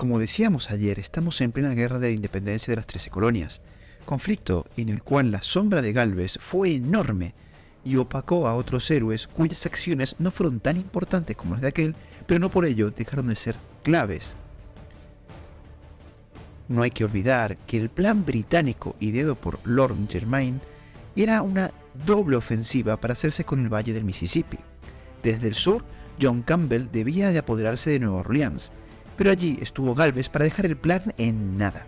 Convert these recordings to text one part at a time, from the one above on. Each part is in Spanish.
Como decíamos ayer, estamos en plena guerra de independencia de las 13 colonias, conflicto en el cual la sombra de Gálvez fue enorme y opacó a otros héroes cuyas acciones no fueron tan importantes como las de aquel, pero no por ello dejaron de ser claves. No hay que olvidar que el plan británico ideado por Lord Germain era una doble ofensiva para hacerse con el valle del Mississippi. Desde el sur, John Campbell debía de apoderarse de Nueva Orleans, pero allí estuvo Gálvez para dejar el plan en nada.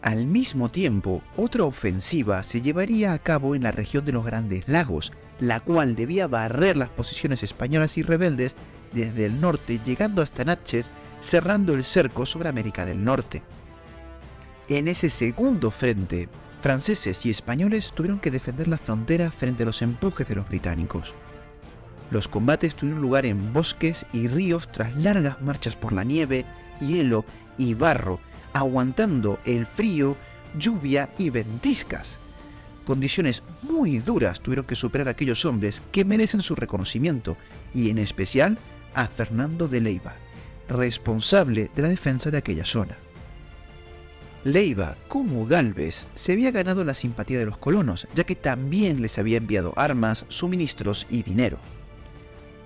Al mismo tiempo, otra ofensiva se llevaría a cabo en la región de los Grandes Lagos, la cual debía barrer las posiciones españolas y rebeldes desde el norte llegando hasta Natchez, cerrando el cerco sobre América del Norte. En ese segundo frente, franceses y españoles tuvieron que defender la frontera frente a los empujes de los británicos. Los combates tuvieron lugar en bosques y ríos tras largas marchas por la nieve, hielo y barro, aguantando el frío, lluvia y ventiscas. Condiciones muy duras tuvieron que superar a aquellos hombres que merecen su reconocimiento, y en especial a Fernando de Leyba, responsable de la defensa de aquella zona. Leyba, como Gálvez, se había ganado la simpatía de los colonos, ya que también les había enviado armas, suministros y dinero.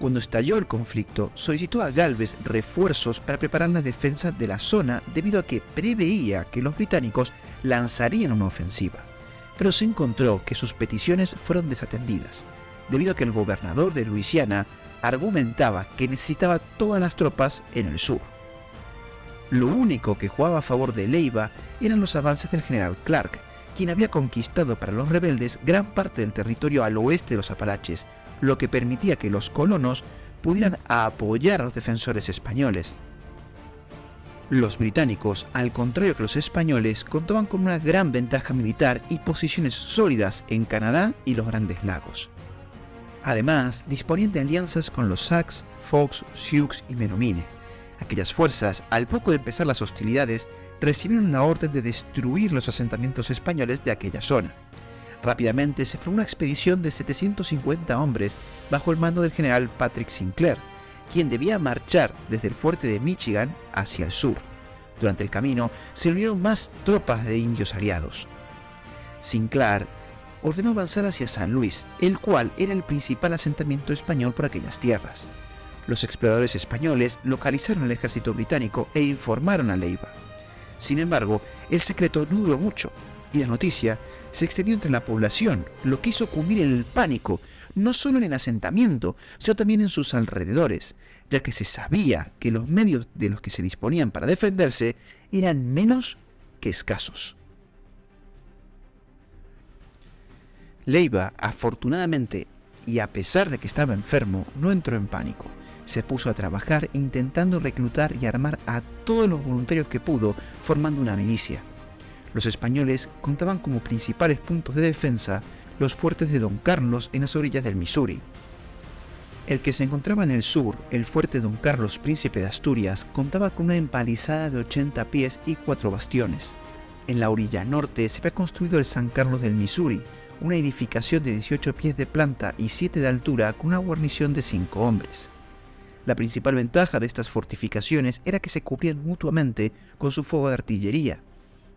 Cuando estalló el conflicto, solicitó a Gálvez refuerzos para preparar la defensa de la zona debido a que preveía que los británicos lanzarían una ofensiva, pero se encontró que sus peticiones fueron desatendidas, debido a que el gobernador de Luisiana argumentaba que necesitaba todas las tropas en el sur. Lo único que jugaba a favor de Leyba eran los avances del general Clark, quien había conquistado para los rebeldes gran parte del territorio al oeste de los Apalaches, lo que permitía que los colonos pudieran apoyar a los defensores españoles. Los británicos, al contrario que los españoles, contaban con una gran ventaja militar y posiciones sólidas en Canadá y los Grandes Lagos. Además, disponían de alianzas con los Sacs, Fox, Sioux y Menominee. Aquellas fuerzas, al poco de empezar las hostilidades, recibieron la orden de destruir los asentamientos españoles de aquella zona. Rápidamente se formó una expedición de 750 hombres bajo el mando del general Patrick Sinclair, quien debía marchar desde el fuerte de Michigan hacia el sur. Durante el camino se unieron más tropas de indios aliados. Sinclair ordenó avanzar hacia San Luis, el cual era el principal asentamiento español por aquellas tierras. Los exploradores españoles localizaron el ejército británico e informaron a Leyba. Sin embargo, el secreto no duró mucho, y la noticia se extendió entre la población, lo que hizo cundir el pánico, no solo en el asentamiento, sino también en sus alrededores, ya que se sabía que los medios de los que se disponían para defenderse eran menos que escasos. Leyba, afortunadamente, y a pesar de que estaba enfermo, no entró en pánico. Se puso a trabajar intentando reclutar y armar a todos los voluntarios que pudo, formando una milicia. Los españoles contaban como principales puntos de defensa los fuertes de Don Carlos en las orillas del Missouri. El que se encontraba en el sur, el fuerte Don Carlos, príncipe de Asturias, contaba con una empalizada de 80 pies y 4 bastiones. En la orilla norte se había construido el San Carlos del Missouri, una edificación de 18 pies de planta y 7 de altura con una guarnición de 5 hombres. La principal ventaja de estas fortificaciones era que se cubrían mutuamente con su fuego de artillería,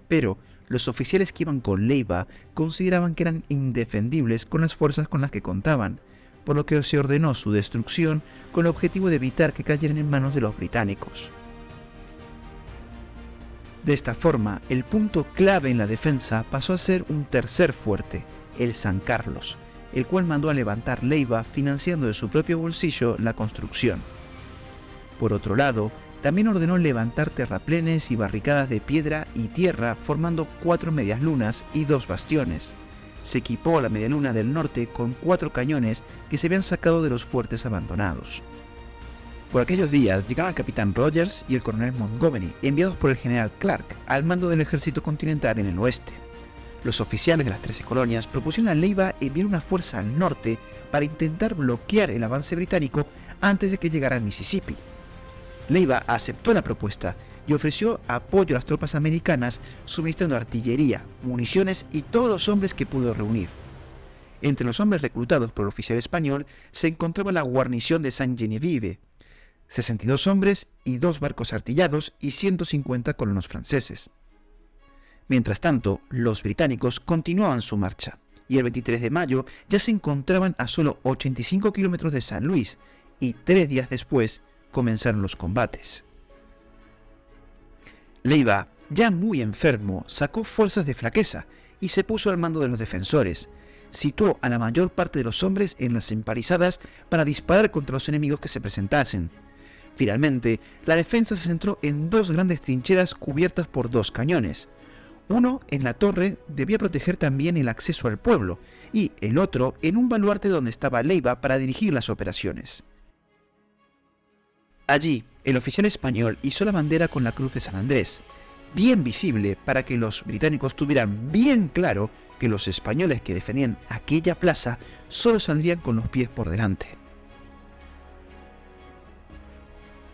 pero los oficiales que iban con Leyba consideraban que eran indefendibles con las fuerzas con las que contaban, por lo que se ordenó su destrucción con el objetivo de evitar que cayeran en manos de los británicos. De esta forma, el punto clave en la defensa pasó a ser un tercer fuerte, el San Carlos, el cual mandó a levantar Leyba financiando de su propio bolsillo la construcción. Por otro lado, también ordenó levantar terraplenes y barricadas de piedra y tierra formando 4 medias lunas y 2 bastiones. Se equipó la media luna del norte con 4 cañones que se habían sacado de los fuertes abandonados. Por aquellos días llegaron el capitán Rogers y el coronel Montgomery, enviados por el general Clark al mando del ejército continental en el oeste. Los oficiales de las 13 colonias propusieron a Leyba enviar una fuerza al norte para intentar bloquear el avance británico antes de que llegara al Mississippi. Leyba aceptó la propuesta y ofreció apoyo a las tropas americanas suministrando artillería, municiones y todos los hombres que pudo reunir. Entre los hombres reclutados por el oficial español se encontraba la guarnición de Sainte-Geneviève. 62 hombres y 2 barcos artillados y 150 colonos franceses. Mientras tanto, los británicos continuaban su marcha, y el 23 de mayo ya se encontraban a solo 85 kilómetros de San Luis, y 3 días después comenzaron los combates. Leyba, ya muy enfermo, sacó fuerzas de flaqueza y se puso al mando de los defensores. Situó a la mayor parte de los hombres en las empalizadas para disparar contra los enemigos que se presentasen. Finalmente, la defensa se centró en 2 grandes trincheras cubiertas por 2 cañones. Uno en la torre debía proteger también el acceso al pueblo, y el otro en un baluarte donde estaba Leyba para dirigir las operaciones. Allí, el oficial español hizo la bandera con la cruz de San Andrés, bien visible para que los británicos tuvieran bien claro que los españoles que defendían aquella plaza solo saldrían con los pies por delante.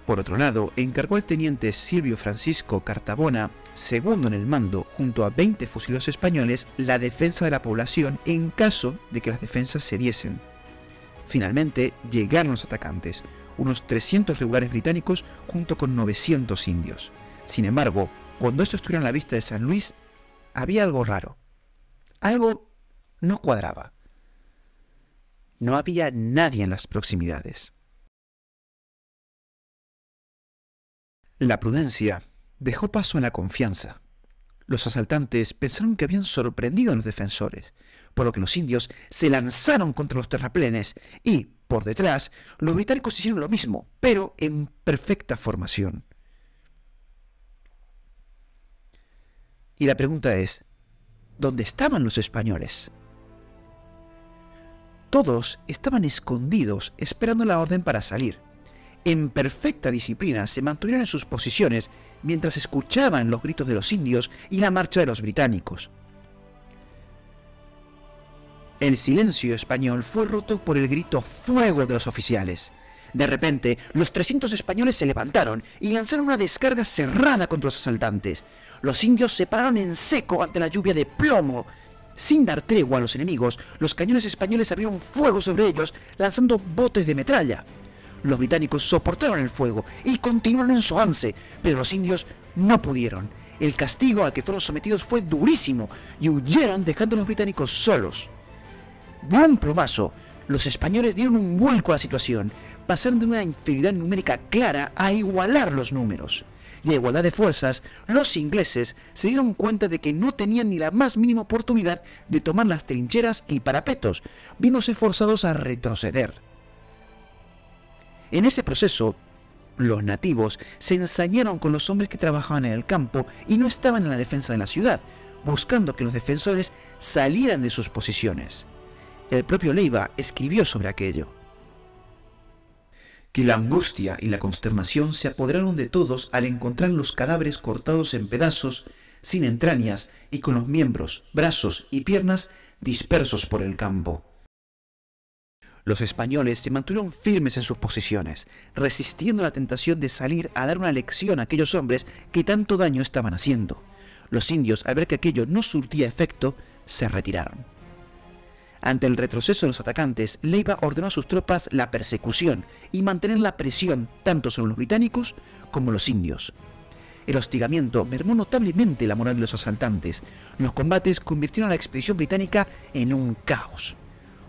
Por otro lado, encargó al teniente Silvio Francisco Cartabona, segundo en el mando, junto a 20 fusileros españoles, la defensa de la población en caso de que las defensas cediesen. Finalmente llegaron los atacantes, unos 300 regulares británicos junto con 900 indios. Sin embargo, cuando estos estuvieron a la vista de San Luis, había algo raro. Algo no cuadraba. No había nadie en las proximidades. La prudencia dejó paso a la confianza. Los asaltantes pensaron que habían sorprendido a los defensores, por lo que los indios se lanzaron contra los terraplenes y, por detrás, los británicos hicieron lo mismo, pero en perfecta formación. Y la pregunta es, ¿dónde estaban los españoles? Todos estaban escondidos esperando la orden para salir. En perfecta disciplina se mantuvieron en sus posiciones mientras escuchaban los gritos de los indios y la marcha de los británicos. El silencio español fue roto por el grito ¡fuego! De los oficiales. De repente, los 300 españoles se levantaron y lanzaron una descarga cerrada contra los asaltantes. Los indios se pararon en seco ante la lluvia de plomo. Sin dar tregua a los enemigos, los cañones españoles abrieron fuego sobre ellos, lanzando botes de metralla. Los británicos soportaron el fuego y continuaron en su avance, pero los indios no pudieron. El castigo al que fueron sometidos fue durísimo y huyeron dejando a los británicos solos. De un plomazo, los españoles dieron un vuelco a la situación, pasaron de una inferioridad numérica clara a igualar los números. Y a igualdad de fuerzas, los ingleses se dieron cuenta de que no tenían ni la más mínima oportunidad de tomar las trincheras y parapetos, viéndose forzados a retroceder. En ese proceso, los nativos se ensañaron con los hombres que trabajaban en el campo y no estaban en la defensa de la ciudad, buscando que los defensores salieran de sus posiciones. El propio Leyba escribió sobre aquello. Que la angustia y la consternación se apoderaron de todos al encontrar los cadáveres cortados en pedazos, sin entrañas y con los miembros, brazos y piernas dispersos por el campo. Los españoles se mantuvieron firmes en sus posiciones, resistiendo la tentación de salir a dar una lección a aquellos hombres que tanto daño estaban haciendo. Los indios, al ver que aquello no surtía efecto, se retiraron. Ante el retroceso de los atacantes, Leyba ordenó a sus tropas la persecución y mantener la presión tanto sobre los británicos como los indios. El hostigamiento mermó notablemente la moral de los asaltantes. Los combates convirtieron a la expedición británica en un caos.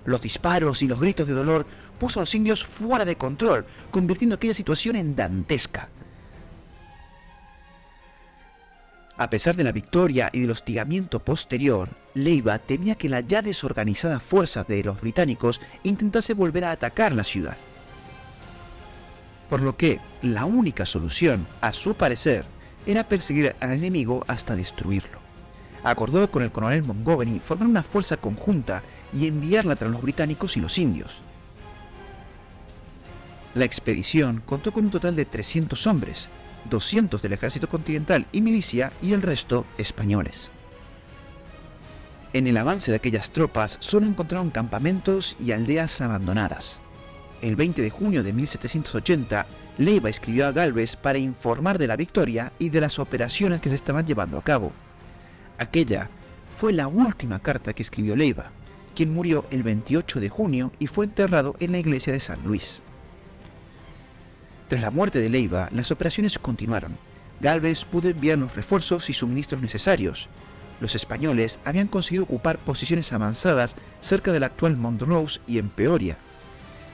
Los disparos y los gritos de dolor puso a los indios fuera de control, convirtiendo aquella situación en dantesca. A pesar de la victoria y del hostigamiento posterior, Leyba temía que la ya desorganizada fuerza de los británicos intentase volver a atacar la ciudad. Por lo que la única solución, a su parecer, era perseguir al enemigo hasta destruirlo. Acordó con el coronel Montgomery formar una fuerza conjunta y enviarla tras los británicos y los indios. La expedición contó con un total de 300 hombres, 200 del ejército continental y milicia y el resto españoles. En el avance de aquellas tropas solo encontraron campamentos y aldeas abandonadas. El 20 de junio de 1780, Leyba escribió a Gálvez para informar de la victoria y de las operaciones que se estaban llevando a cabo. Aquella fue la última carta que escribió Leyba, quien murió el 28 de junio y fue enterrado en la iglesia de San Luis. Tras la muerte de Leyba, las operaciones continuaron. Gálvez pudo enviar los refuerzos y suministros necesarios. Los españoles habían conseguido ocupar posiciones avanzadas cerca del actual Montrose y en Peoria.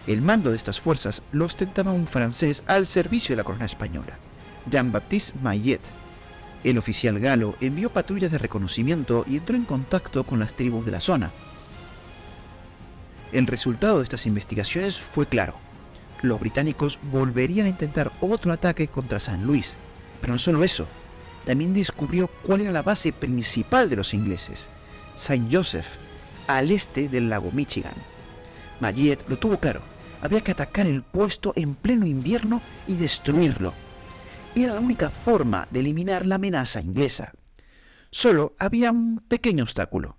El mando de estas fuerzas lo ostentaba un francés al servicio de la corona española, Jean-Baptiste Maillet. El oficial galo envió patrullas de reconocimiento y entró en contacto con las tribus de la zona. El resultado de estas investigaciones fue claro. Los británicos volverían a intentar otro ataque contra San Luis. Pero no solo eso, también descubrió cuál era la base principal de los ingleses, Saint Joseph, al este del lago Michigan. Maillet lo tuvo claro, había que atacar el puesto en pleno invierno y destruirlo. Era la única forma de eliminar la amenaza inglesa. Solo había un pequeño obstáculo.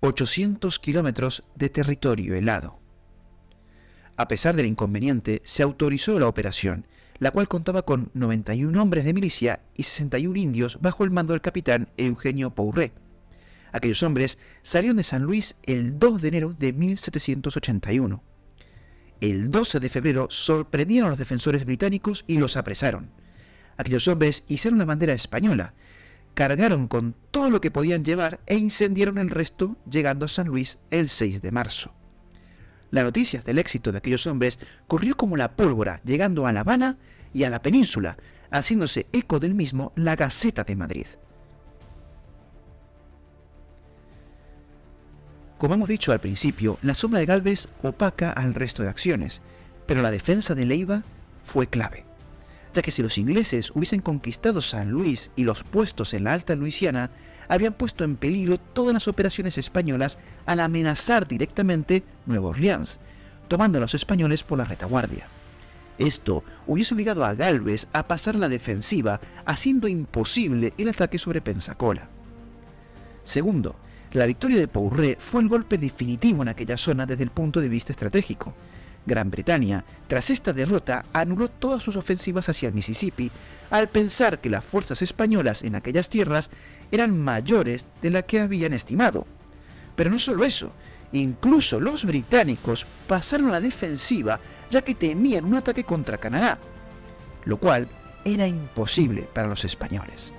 800 kilómetros de territorio helado. A pesar del inconveniente, se autorizó la operación, la cual contaba con 91 hombres de milicia y 61 indios bajo el mando del capitán Eugenio Pourée. Aquellos hombres salieron de San Luis el 2 de enero de 1781. El 12 de febrero sorprendieron a los defensores británicos y los apresaron. Aquellos hombres hicieron la bandera española, cargaron con todo lo que podían llevar e incendiaron el resto, llegando a San Luis el 6 de marzo. Las noticias del éxito de aquellos hombres corrió como la pólvora, llegando a La Habana y a la península, haciéndose eco del mismo la Gaceta de Madrid. Como hemos dicho al principio, la sombra de Gálvez opaca al resto de acciones, pero la defensa de Leyba fue clave, ya que si los ingleses hubiesen conquistado San Luis y los puestos en la Alta Luisiana, habían puesto en peligro todas las operaciones españolas al amenazar directamente Nueva Orleans, tomando a los españoles por la retaguardia. Esto hubiese obligado a Gálvez a pasar la defensiva, haciendo imposible el ataque sobre Pensacola. Segundo, la victoria de Pourée fue el golpe definitivo en aquella zona desde el punto de vista estratégico. Gran Bretaña, tras esta derrota, anuló todas sus ofensivas hacia el Mississippi al pensar que las fuerzas españolas en aquellas tierras eran mayores de las que habían estimado. Pero no solo eso, incluso los británicos pasaron a la defensiva ya que temían un ataque contra Canadá, lo cual era imposible para los españoles.